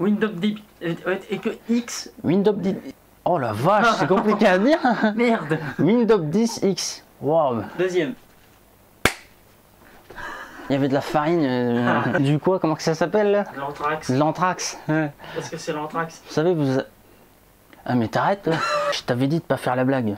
Windows 10X. Oh la vache, c'est compliqué à dire. Merde. Windows 10X. Wow. Deuxième. Il y avait de la farine, du quoi, comment que ça s'appelle? L'anthrax. L'anthrax. Est-ce que c'est l'anthrax? Vous savez, vous... Ah mais t'arrêtes, je t'avais dit de pas faire la blague.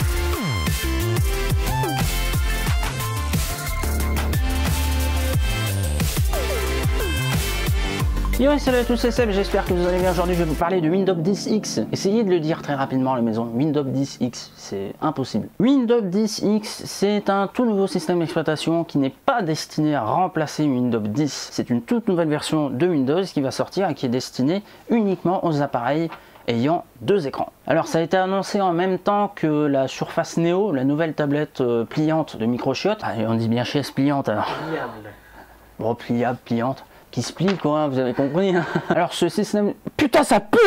Yo, salut à tous, c'est Seb, j'espère que vous allez bien. Aujourd'hui je vais vous parler de Windows 10X. Essayez de le dire très rapidement à la maison, Windows 10X, c'est impossible. Windows 10X, c'est un tout nouveau système d'exploitation qui n'est pas destiné à remplacer Windows 10. C'est une toute nouvelle version de Windows qui va sortir et qui est destinée uniquement aux appareils ayant deux écrans. Alors ça a été annoncé en même temps que la Surface Neo, la nouvelle tablette pliante de Microsoft. Ah, on dit bien chaise pliante alors. Pliable. Bon, pliable, pliante. Qui se plie quoi, hein, vous avez compris. Alors ce système... Putain ça pue.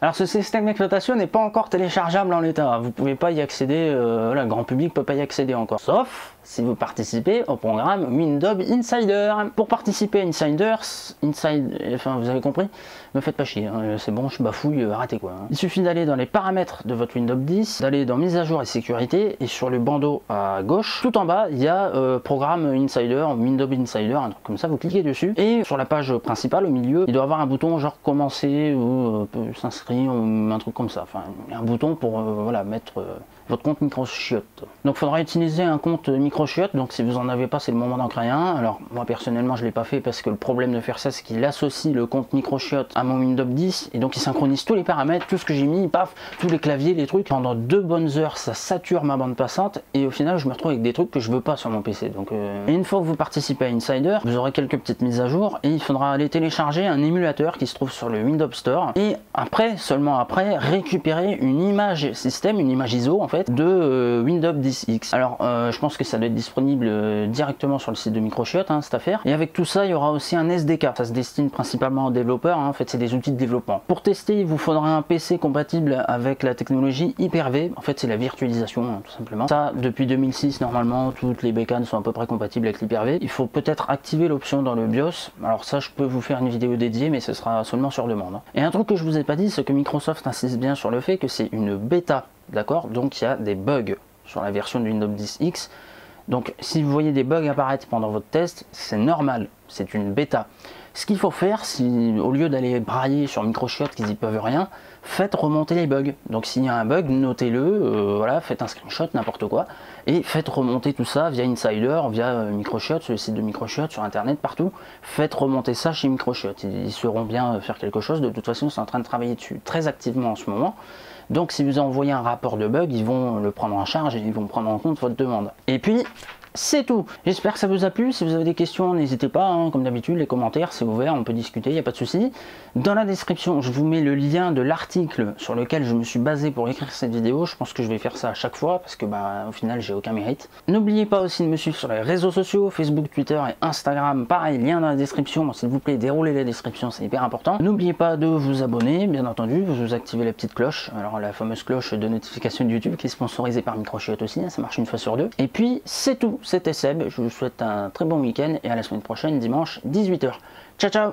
Alors ce système d'exploitation n'est pas encore téléchargeable en l'état, hein. Vous pouvez pas y accéder, voilà, le grand public peut pas y accéder encore. Sauf si vous participez au programme Windows Insider. Pour participer à Insider, enfin vous avez compris, me faites pas chier, hein, c'est bon, je bafouille, arrêtez quoi, hein. Il suffit d'aller dans les paramètres de votre Windows 10, d'aller dans mise à jour et sécurité, et sur le bandeau à gauche, tout en bas, il y a programme Insider, Windows Insider, un truc comme ça, vous cliquez dessus. Et sur la page principale au milieu, il doit avoir un bouton genre commencer ou s'inscrire ou un truc comme ça. Enfin, un bouton pour voilà, mettre votre compte Microsoft. Donc il faudra utiliser un compte Microsoft. Donc si vous en avez pas, c'est le moment d'en créer un. Alors moi personnellement, je l'ai pas fait parce que le problème de faire ça, c'est qu'il associe le compte Microsoft à mon Windows 10 et donc il synchronise tous les paramètres, tout ce que j'ai mis, paf, tous les claviers, les trucs. Pendant 2 bonnes heures, ça sature ma bande passante et au final, je me retrouve avec des trucs que je veux pas sur mon PC. Donc et une fois que vous participez à Insider, vous aurez quelques petites mises à jour et il faudra aller télécharger un émulateur qui se trouve sur le Windows Store et après, seulement après, récupérer une image système, une image ISO en fait, de Windows 10X. Alors je pense que ça doit être disponible directement sur le site de Microsoft, hein, cette affaire. Et avec tout ça, il y aura aussi un SDK. Ça se destine principalement aux développeurs, hein, en fait c'est des outils de développement. Pour tester, il vous faudra un PC compatible avec la technologie Hyper-V. En fait c'est la virtualisation, hein, tout simplement. Ça, depuis 2006 normalement, toutes les bécanes sont à peu près compatibles avec l'Hyper-V. Il faut peut-être activer l'option dans le BIOS. Alors ça, je peux vous faire une vidéo dédiée, mais ce sera seulement sur demande. Et un truc que je vous ai pas dit, c'est que Microsoft insiste bien sur le fait que c'est une bêta. D'accord, donc il y a des bugs sur la version de Windows 10X. Donc si vous voyez des bugs apparaître pendant votre test, c'est normal, c'est une bêta. Ce qu'il faut faire, si, au lieu d'aller brailler sur Microsoft qu'ils n'y peuvent rien, faites remonter les bugs. Donc s'il y a un bug, notez-le, voilà, faites un screenshot, n'importe quoi, et faites remonter tout ça via Insider, via Microsoft, sur le site de Microsoft, sur internet, partout. Faites remonter ça chez Microsoft, ils sauront bien faire quelque chose. De toute façon, ils sont en train de travailler dessus très activement en ce moment. Donc si vous envoyez un rapport de bug, ils vont le prendre en charge et ils vont prendre en compte votre demande. Et puis, c'est tout. J'espère que ça vous a plu. Si vous avez des questions, n'hésitez pas, hein, comme d'habitude, les commentaires, c'est ouvert, on peut discuter, il n'y a pas de souci. Dans la description, je vous mets le lien de l'article sur lequel je me suis basé pour écrire cette vidéo. Je pense que je vais faire ça à chaque fois parce que bah, au final, j'ai aucun mérite. N'oubliez pas aussi de me suivre sur les réseaux sociaux, Facebook, Twitter et Instagram. Pareil, lien dans la description. Bon, s'il vous plaît, déroulez la description, c'est hyper important. N'oubliez pas de vous abonner, bien entendu, vous activez la petite cloche. Alors la fameuse cloche de notification de YouTube qui est sponsorisée par Microsoft aussi, hein, ça marche 1 fois sur 2. Et puis, c'est tout. C'était Seb, je vous souhaite un très bon week-end et à la semaine prochaine, dimanche, 18 h. Ciao, ciao!